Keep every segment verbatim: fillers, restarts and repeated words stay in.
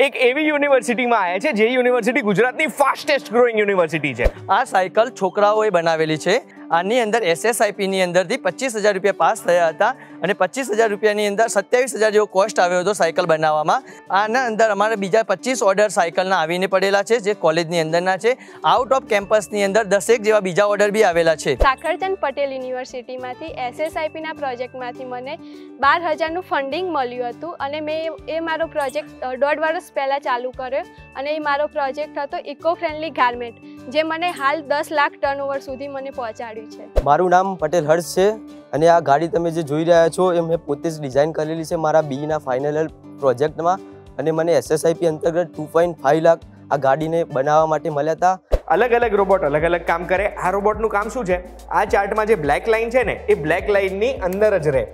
एक एवी यूनिवर्सिटी में आया है जे यूनिवर्सिटी गुजरात की फास्टेस्ट ग्रोइंग यूनिवर्सिटी है। आ साइकल छोकराओए बनावेली है। आनी अंदर एसएसआईपी नी अंदर थी पच्चीस हज़ार रुपया पास थया था अने पच्चीस हज़ार रुपया नी अंदर सत्यावीस हज़ार जो कॉस्ट आव्यो हतो साइकल बनाववामां। आना अंदर अमारे बीजा पच्चीस ऑर्डर साइकलना आवीने पड़ेला छे जे कॉलेजनी अंदरना छे। आउट ऑफ केम्पस नी अंदर दसेक जेवा बीजा ऑर्डर भी आवेला छे। साकरचंद पटेल यूनिवर्सिटीमांथी एसएसआईपीना प्रोजेक्टमांथी मने बार हज़ारनुं फंडिंग मळ्युं हतुं अने मैं ए मारो प्रोजेक्ट दोढ वर्ष पहेला चालू कर्यो अने ए मारो प्रोजेक्ट हतो इको फ्रेंडली गार्मेंट जे मने हाल दस लाख टर्नओवर सुधी मने पहोंचाड्यो। मारू नाम पटेल हर्ष है अने आ गाड़ी तमे जे जोई रह्या छो ए मैं पोते ज डिजाइन करेली छे मारा बी ना फाइनल प्रोजेक्ट मां अने मने एसएसआईपी अंतर्गत टू पॉइंट फाइव लाख आ गाड़ी ने बनावा माटे मळ्या था। अलग अलग रोबोट अलग अलग काम करे। आ रोबोट नु काम शुं छे? आ चार्ट मां जे ब्लेक लाइन छे ने ए ब्लेक लाइन नी अंदर ज रहे।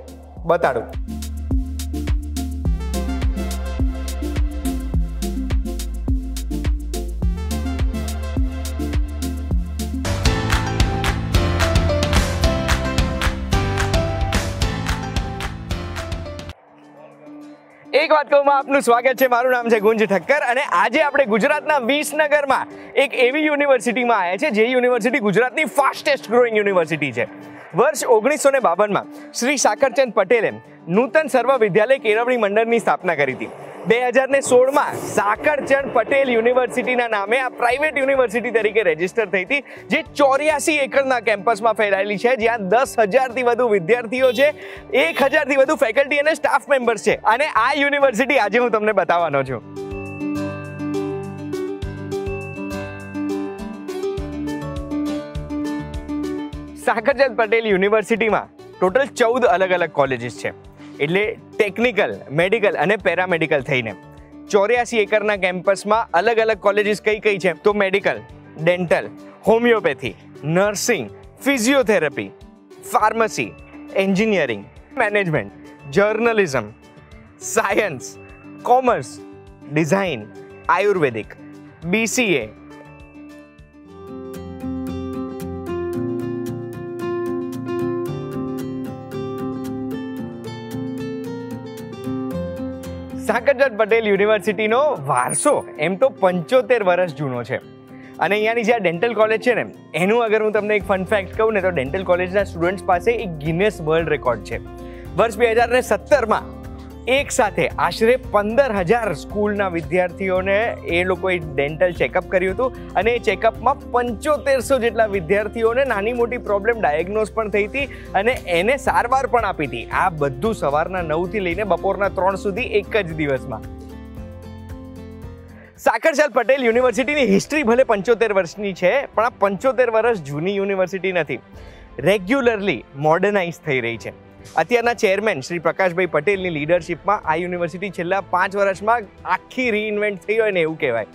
बताडो एक बात कहूँ आपनु स्वागत है। मारू नाम है गुंज ठक्कर और आज आप गुजरात विसनगर में एक एवं यूनिवर्सिटी में आया है जे यूनिवर्सिटी गुजरात की फास्टेस्ट ग्रोइंग यूनिवर्सिटी है। वर्ष ओगनीस सौ बावन में श्री साकरचंद पटेले नूतन सर्व विद्यालय केळवणी मंडल की स्थापना करी थी। दो हज़ार सोलह में साकरचंद पटेल यूनिवर्सिटी ना नामे आ प्राइवेट यूनिवर्सिटी तरीके रजिस्टर थी थी जे चौरासी एकड़ कैम्पस में फैलायेली है ज्यां दस हज़ार थी वधु विद्यार्थीओ छे, एक हज़ार थी वधु फेकल्टी अने स्टाफ मेम्बर्स है अने आ यूनिवर्सिटी आज हूँ तमने बतावानो छुं। साकरचंद पटेल यूनिवर्सिटी में टोटल चौदह अलग अलग कॉलेजेस है एटले टेक्निकल, मेडिकल और पेरामेडिकल थईने चौरासी एकड़ना कैम्पस में अलग अलग कॉलेजेस कई कई है तो medical, dental, होमिओपेथी, nursing, physiotherapy, pharmacy, engineering, management, journalism, science, commerce, design, Ayurvedic, BCA. Sakarchand Patel university नो वारसो एम तो पंचोतेर वर्ष जूनो है। अहीं जे डेंटल कॉलेज है ने एनु अगर हूँ तमने एक फन फैक्ट कहूँ ने तो डेंटल कॉलेज स्टूडेंट्स पास एक गिनेस वर्ल्ड रेकॉर्ड है। वर्ष दो हज़ार सत्रह में एक साथ आश्रे पंदर हज़ार स्कूलना विद्यार्थीओ ने ए लोकोए डेंटल चेकअप कर्युं हतुं अने चेकअप में पंचोतेर सौ जेटला विद्यार्थीओने नानी मोटी प्रॉब्लम डायग्नोज पण थई थी अने एने सारवार पण आपी थी। आ बधुं सवारना नौ थी लईने बपोरना त्रण सुधी एक ज दिवसमां। साकरचंद पटेल यूनिवर्सिटीनी हिस्ट्री भले पंचोतेर वर्षनी छे पण आ पंचोतेर वर्ष जूनी यूनिवर्सिटी नथी, रेग्युलरली मॉडर्नाइज थई रही है। अत्यारना चेरमेन श्री प्रकाशभाई पटेल की लीडरशीप में आ यूनिवर्सिटी छेल्ला पांच वर्ष में आखी रीइन्वेंट थी होय ने एवुं कहेवाय।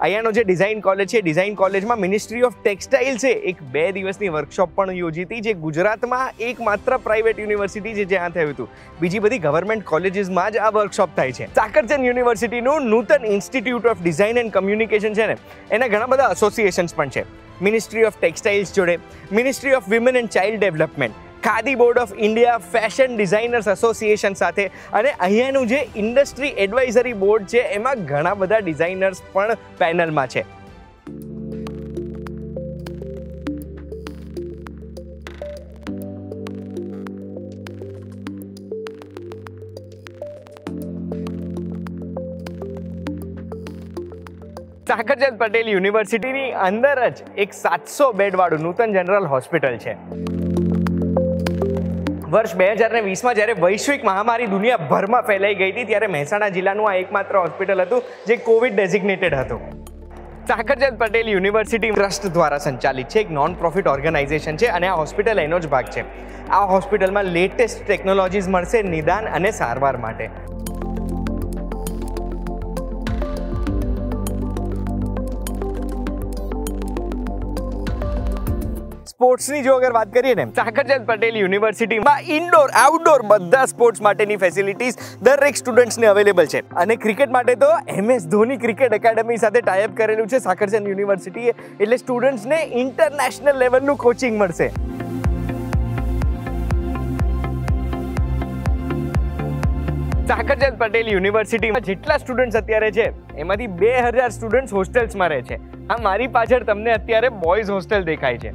अहींयानो जे डिजाइन कॉलेज है डिजाइन कॉलेज में मिनिस्ट्री ऑफ टेक्सटाइल्स है एक बे दिवसनी वर्कशॉप पण योजी थी जे गुजरात में एकमात्र प्राइवेट यूनिवर्सिटी जे ज्यां थयुं हतुं। बीजी बधी गवर्नमेंट कॉलेजेस में ज आ वर्कशॉप थाय छे। साकरचंद यूनिवर्सिटी नो Nutan institute of design and communication है ने एना घणा बधा एसोसिएशन्स पण छे। मिनिस्ट्री ऑफ टेक्सटाइल्स जोड़े ministry of women and child development, Khadi board of India, fashion designers association साथे अने अहींयानुं जे इंडस्ट्री एडवाइजरी बोर्ड छे एमां घणा बधा डिजाइनर्स पण पेनल में छे। साकरचंद पटेल यूनिवर्सिटी नी अंदर ज एक सात सौ बेडवाड़ू नूतन जनरल हॉस्पिटल छे। वर्ष दो हज़ार बीस में जयरे वैश्विक महामारी दुनियाभर में फैलाई गई थी त्यारे महेसाणा जिल्लानु आ एकमात्र हॉस्पिटल हतुं जे कोविड डेजिग्नेटेड हतुं। साकरचंद पटेल यूनिवर्सिटी ट्रस्ट द्वारा संचालित है एक नॉन प्रॉफिट ऑर्गेनाइजेशन है और आ हॉस्पिटल एनो ज भाग है। आ हॉस्पिटल में लेटेस्ट टेक्नोलॉजीज मळशे निदान अने सारवार माटे। स्पोर्ट्स की जो अगर बात करिए ने साकरचंद पटेल यूनिवर्सिटी में इनडोर आउटडोर बधा स्पोर्ट्स माटेनी फेसिलिटीज दरेक स्टूडेंट्स ने अवेलेबल है और क्रिकेट माटे तो M S Dhoni cricket academy साथे टाई अप करेलू है साकरचंद यूनिवर्सिटीए एटले स्टूडेंट्स ने इंटरनेशनल लेवलनु कोचिंग मळशे। સાકરચંદ પટેલ યુનિવર્સિટીમાં જેટલા સ્ટુડન્ટ્સ અત્યારે છે એમાંથી બે હજાર સ્ટુડન્ટ્સ હોસ્ટેલ્સમાં રહે છે. આ મારી પાછળ તમને અત્યારે બોયઝ હોસ્ટેલ દેખાય છે.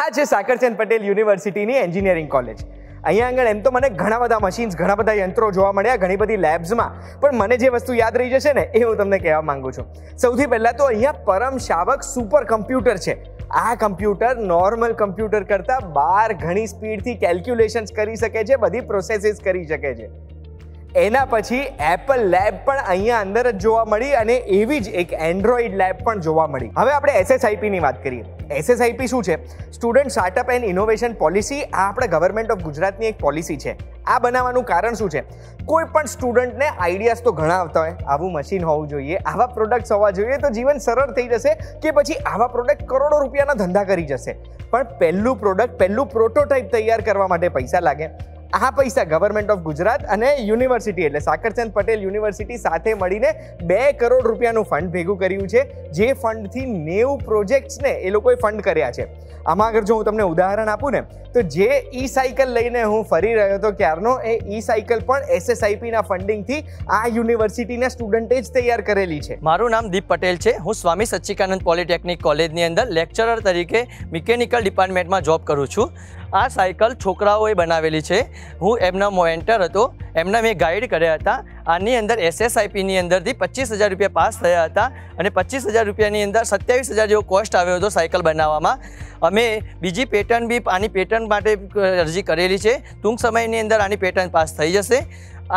આ છે સાકરચંદ પટેલ યુનિવર્સિટીની એન્જિનિયરિંગ કોલેજ. અહીંયા આગળ એમ તો મને ઘણા બધા મશીન્સ ઘણા બધા યંત્રો જોવા મળ્યા ઘણી બધી લેબ્સમાં, પણ મને જે વસ્તુ યાદ રહી જશે ને એ હું તમને કહેવા માંગુ છું. સૌથી પહેલાં તો અહીંયા પરમ શાવક સુપર કમ્પ્યુટર છે. આ કમ્પ્યુટર નોર્મલ કમ્પ્યુટર કરતાં બાર ઘણી સ્પીડથી કેલ્ક્યુલેશન્સ કરી શકે છે, બધી પ્રોસેસીસ કરી શકે છે. એના પછી એપલ લેબ પણ અહીંયા અંદર જ જોવા મળી અને એવી જ એક એન્ડ્રોઇડ લેબ પણ જોવા મળી. હવે આપણે એસએસઆઈપીની વાત કરીએ. S S I P શું છે? Student startup and innovation policy. આ આપણે ગવર્મેન્ટ ઓફ ગુજરાતની એક પોલિસી છે. આ બનાવવાનું કારણ શું છે? કોઈ પણ સ્ટુડન્ટને આઈડિયાઝ તો ઘણા આવતા હોય, આવું મશીન હોવું જોઈએ, આવા પ્રોડક્ટ્સ હોવા જોઈએ તો જીવન સરળ થઈ જશે, કે પછી આવા પ્રોડક્ટ કરોડો રૂપિયાના ધંધા કરી જશે. પણ પહેલું પ્રોડક્ટ પહેલું પ્રોટોટાઇપ તૈયાર કરવા માટે પૈસા લાગે. આ પૈસા ગવર્મેન્ટ ઓફ ગુજરાત અને યુનિવર્સિટી એટલે સાકરચંદ પટેલ યુનિવર્સિટી સાથે મળીને બે કરોડ રૂપિયાનું ફંડ ભેગું કર્યું છે, જે ફંડથી નેવું પ્રોજેક્ટ્સને એ લોકોએ ફંડ કર્યા છે. આમાં આગળ જો હું તમને ઉદાહરણ આપું ને તો જે ઈ સાયકલ લઈને હું ફરી રહ્યો હતો ક્યારનો, એ ઈ સાયકલ પણ એસએસઆઈપીના ફંડિંગથી આ યુનિવર્સિટીના સ્ટુડન્ટે જ તૈયાર કરેલી છે. મારું નામ દીપ પટેલ છે. હું સ્વામી સચ્ચિદાનંદ પોલિટેકનિક કોલેજની અંદર લેક્ચરર તરીકે મિકેનિકલ ડિપાર્ટમેન્ટમાં જોબ કરું છું. આ સાયકલ છોકરાઓએ બનાવેલી છે. હું એમના મોન્ટર હતો, એમના મેં ગાઈડ કર્યા હતા. આની અંદર એસએસઆઈપીની અંદરથી પચીસ હજાર રૂપિયા પાસ થયા હતા અને પચીસ હજાર રૂપિયાની અંદર સત્યાવીસ હજાર જેવો કોસ્ટ આવ્યો હતો સાયકલ બનાવવામાં. અમે બીજી પેટર્ન બી આની પેટર્ન માટે અરજી કરેલી છે. ટૂંક સમયની અંદર આની પેટર્ન પાસ થઈ જશે.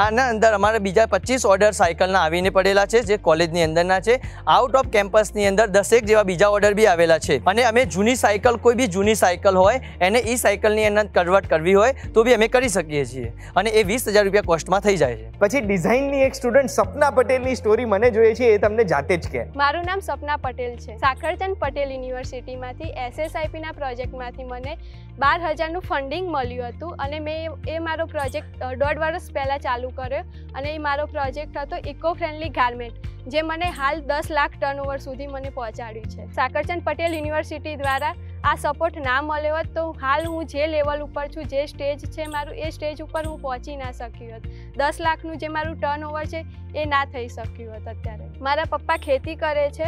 આના અંદર અમારે બીજા પચીસ ઓર્ડર સાયકલના આવીને પડેલા છે, જે કોલેજની અંદરના છે. આઉટ ઓફ કેમ્પસની અંદર દસેક જેવા બીજા ઓર્ડર બી આવેલા છે. અને અમે જૂની સાયકલ, કોઈ બી જૂની સાયકલ હોય એને ઈ સાયકલની અંદર કન્વર્ટ કરવી હોય તો બી અમે કરી શકીએ છીએ, અને એ વીસ હજાર રૂપિયા કોસ્ટમાં થઈ જાય છે. પછી ડિઝાઇનની એક સ્ટુડન્ટ સપના પટેલની સ્ટોરી મને જોઈએ છે, એ તમને જાતે જ કહે. મારું નામ સપના પટેલ છે. સાકરચંદ પટેલ યુનિવર્સિટીમાંથી એસએસઆઈપીના પ્રોજેક્ટમાંથી મને બાર હજારનું ફંડિંગ મળ્યું હતું, અને મેં એ મારો પ્રોજેક્ટ દોઢ વર્ષ પહેલાં ચાલુ કર્યો, અને એ મારો પ્રોજેક્ટ હતો ઇકો ફ્રેન્ડલી ગાર્મેન્ટ, જે મને હાલ દસ લાખ ટર્નઓવર સુધી મને પહોંચાડ્યું છે. સાકરચંદ પટેલ યુનિવર્સિટી દ્વારા આ સપોર્ટ ના મળ્યો હોત તો હાલ હું જે લેવલ ઉપર છું, જે સ્ટેજ છે મારું, એ સ્ટેજ ઉપર હું પહોંચી ના શક્યું હોત. દસ લાખનું જે મારું ટર્નઓવર છે એ ના થઈ શક્યું હોત. અત્યારે મારા પપ્પા ખેતી કરે છે,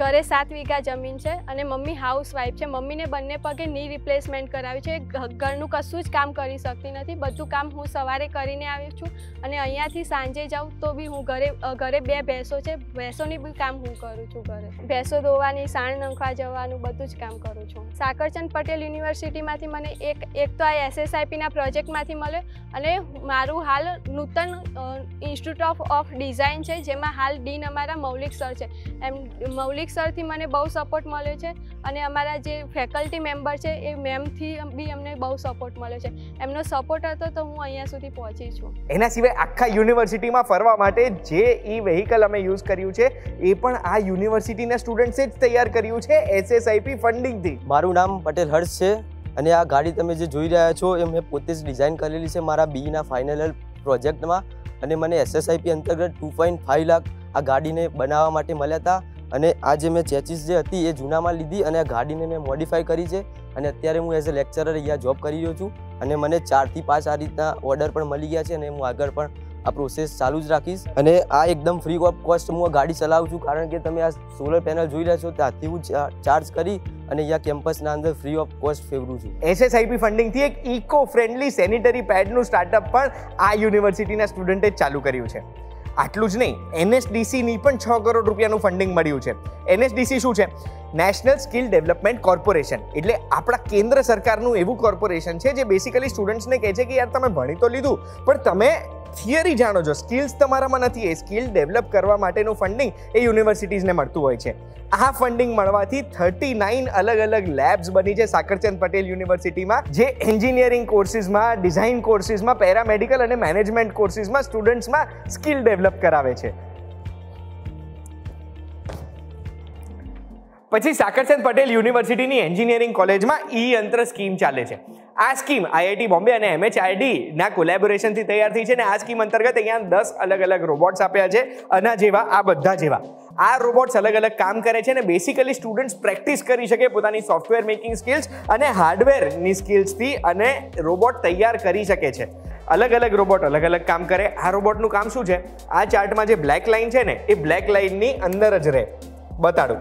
ઘરે સાત વીઘા જમીન છે, અને મમ્મી હાઉસવાઈફ છે. મમ્મીને બંને પગે ની રિપ્લેસમેન્ટ કરાવી છે. ઘરનું કશું જ કામ કરી શકતી નથી. બધું કામ હું સવારે કરીને આવી છું, અને અહીંયાથી સાંજે જાઉં તો બી હું ઘરે ઘરે બે ભેંસો છે, ભેંસોની બી કામ હું કરું છું. ઘરે ભેંસો દોવાની, સાણ નંખવા જવાનું, બધું જ કામ કરું છું. સાકરચંદ પટેલ યુનિવર્સિટીમાંથી મને એક એક તો આ એસએસઆઈપીના પ્રોજેક્ટમાંથી મળ્યો, અને મારું હાલ નૂતન ઇન્સ્ટિટ્યૂટ ઓફ ડિઝાઇન છે, જેમાં હાલ ડીન અમારા મૌલિક સર છે. એમ મૌલિક મૌલિક સરથી મને બહુ સપોર્ટ મળ્યો છે, અને અમારા જે ફેકલ્ટી મેમ્બર છે એ મેમથી બી અમને બહુ સપોર્ટ મળ્યો છે. એમનો સપોર્ટ હતો તો હું અહીંયા સુધી પહોંચી છું. એના સિવાય આખા યુનિવર્સિટીમાં ફરવા માટે જે ઈ વેહિકલ અમે યુઝ કર્યું છે એ પણ આ યુનિવર્સિટીના સ્ટુડન્ટ્સે જ તૈયાર કર્યું છે એસએસઆઈપી ફંડિંગથી. મારું નામ પટેલ હર્ષ છે, અને આ ગાડી તમે જે જોઈ રહ્યા છો એ મેં પોતે જ ડિઝાઇન કરેલી છે મારા બીના ફાઇનલ પ્રોજેક્ટમાં, અને મને એસએસઆઈપી અંતર્ગત ટુ પોઈન્ટ ફાઇવ લાખ આ ગાડીને બનાવવા માટે મળ્યા હતા. અને આ જે મેં ચેચીસ જે હતી એ જૂનામાં લીધી, અને આ ગાડીને મેં મોડિફાઈ કરી છે, અને અત્યારે હું એઝ અ લેક્ચરર અહીંયા જોબ કરી રહ્યો છું, અને મને ચારથી પાંચ આ રીતના ઓર્ડર પણ મળી ગયા છે, અને હું આગળ પણ આ પ્રોસેસ ચાલુ જ રાખીશ. અને આ એકદમ ફ્રી ઓફ કોસ્ટ હું આ ગાડી ચલાવું છું, કારણ કે તમે આ સોલર પેનલ જોઈ રહ્યા છો, ત્યાંથી હું ચાર્જ કરી અને અહીંયા કેમ્પસના અંદર ફ્રી ઓફ કોસ્ટ ફેવરું છું. એસએસઆઈપી ફંડિંગથી એક ઇકો ફ્રેન્ડલી સેનિટરી પેડનું સ્ટાર્ટઅપ પણ આ યુનિવર્સિટીના સ્ટુડન્ટે ચાલુ કર્યું છે. આટલું જ નહીં, એનએસડીસીની પણ છ કરોડ રૂપિયાનું ફંડિંગ મળ્યું છે. એનએસડીસી શું છે? National skill development corporation. એટલે આપણા કેન્દ્ર સરકારનું એવું કોર્પોરેશન છે જે બેસિકલી સ્ટુડન્ટ્સને કહે છે કે યાર તમે ભણી તો લીધું, પણ તમે થિયરી જાણો છો, સ્કિલ્સ તમારામાં નથી. એ સ્કિલ ડેવલપ કરવા માટેનું ફંડિંગ એ યુનિવર્સિટીઝને મળતું હોય છે. આ ફંડિંગ મળવાથી થર્ટી નાઇન અલગ અલગ લેબ્સ બની છે સાકરચંદ પટેલ યુનિવર્સિટીમાં, જે એન્જિનિયરિંગ કોર્સિસમાં, ડિઝાઇન કોર્સિસમાં, પેરામેડિકલ અને મેનેજમેન્ટ કોર્સિસમાં સ્ટુડન્ટ્સમાં સ્કિલ ડેવલપ કરાવે છે. પછી સાકરચંદ પટેલ યુનિવર્સિટીની એન્જિનિયરિંગ કોલેજમાં ઈ યંત્ર સ્કીમ ચાલે છે. આ સ્કીમ આઈઆઈટી બોમ્બે અને એમએચઆરડી ના કોલેબોરેશનથી તૈયાર થઈ છે અને આ સ્કીમ અંતર્ગત અહીંયા દસ અલગ અલગ રોબોટ્સ આપ્યા છે આના જેવા આ બધા જેવા આ રોબોટ્સ અલગ અલગ કામ કરે છે અને બેસિકલી સ્ટુડન્ટ્સ પ્રેક્ટિસ કરી શકે પોતાની સોફ્ટવેર મેકિંગ સ્કિલ્સ અને હાર્ડવેરની સ્કિલ્સથી અને રોબોટ તૈયાર કરી શકે છે. અલગ અલગ રોબોટ અલગ અલગ કામ કરે. આ રોબોટનું કામ શું છે? આ ચાર્ટમાં જે બ્લેક લાઇન છે ને એ બ્લેક લાઇનની અંદર જ રહે. બતાડું.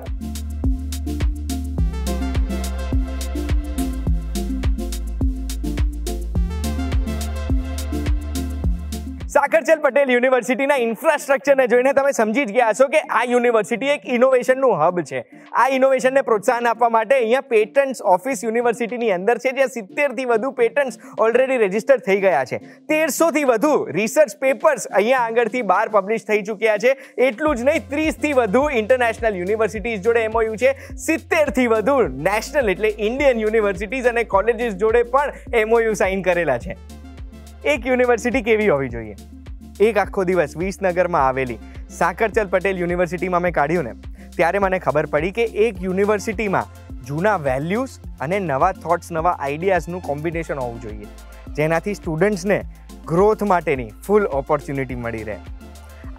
સાકરચંદ પટેલ યુનિવર્સિટીના ઇન્ફ્રાસ્ટ્રક્ચરને જોઈને તમે સમજી જ ગયા છો કે આ યુનિવર્સિટી એક ઇનોવેશનનું હબ છે. આ ઇનોવેશનને પ્રોત્સાહન આપવા માટે અહીંયા પેટન્ટ્સ ઓફિસ યુનિવર્સિટીની અંદર છે જ્યાં સિત્તેરથી વધુ પેટન્ટ્સ ઓલરેડી રજિસ્ટર થઈ ગયા છે. તેરસોથી વધુ રિસર્ચ પેપર્સ અહીંયા આગળથી બહાર પબ્લિશ થઈ ચૂક્યા છે. એટલું જ નહીં, ત્રીસથી વધુ ઇન્ટરનેશનલ યુનિવર્સિટીઝ જોડે એમઓયુ છે. સિત્તેરથી વધુ નેશનલ એટલે ઇન્ડિયન યુનિવર્સિટીઝ અને કોલેજીસ જોડે પણ એમઓયુ સાઇન કરેલા છે. એક યુનિવર્સિટી કેવી હોવી જોઈએ? એક આખો દિવસ વિસનગરમાં આવેલી સાકરચંદ પટેલ યુનિવર્સિટીમાં મેં કાઢ્યું ને ત્યારે મને ખબર પડી કે એક યુનિવર્સિટીમાં જૂના વેલ્યુઝ અને નવા થોટ્સ નવા આઈડિયાઝનું કોમ્બિનેશન હોવું જોઈએ જેનાથી સ્ટુડન્ટ્સને ગ્રોથ માટેની ફૂલ ઓપોર્ચ્યુનિટી મળી રહે.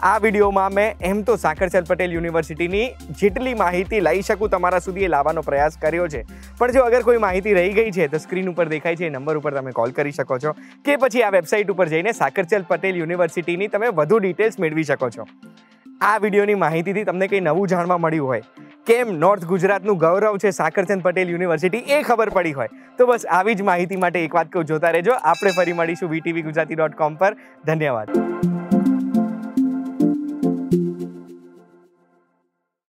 આ વિડીયોમાં મેં એમ તો સાકરચંદ પટેલ યુનિવર્સિટીની જેટલી માહિતી લઈ શકું તમારા સુધી એ લાવવાનો પ્રયાસ કર્યો છે, પણ જો અગર કોઈ માહિતી રહી ગઈ છે તો સ્ક્રીન ઉપર દેખાય છે એ નંબર ઉપર તમે કોલ કરી શકો છો કે પછી આ વેબસાઇટ ઉપર જઈને સાકરચંદ પટેલ યુનિવર્સિટીની તમે વધુ ડિટેલ્સ મેળવી શકો છો. આ વિડીયોની માહિતીથી તમને કંઈ નવું જાણવા મળ્યું હોય, કેમ નોર્થ ગુજરાતનું ગૌરવ છે સાકરચંદ પટેલ યુનિવર્સિટી એ ખબર પડી હોય તો બસ આવી જ માહિતી માટે એક વાત કહું, જોતા રહેજો. આપણે ફરી મળીશું વીટીવી ગુજરાતી ડોટ કોમ પર. ધન્યવાદ.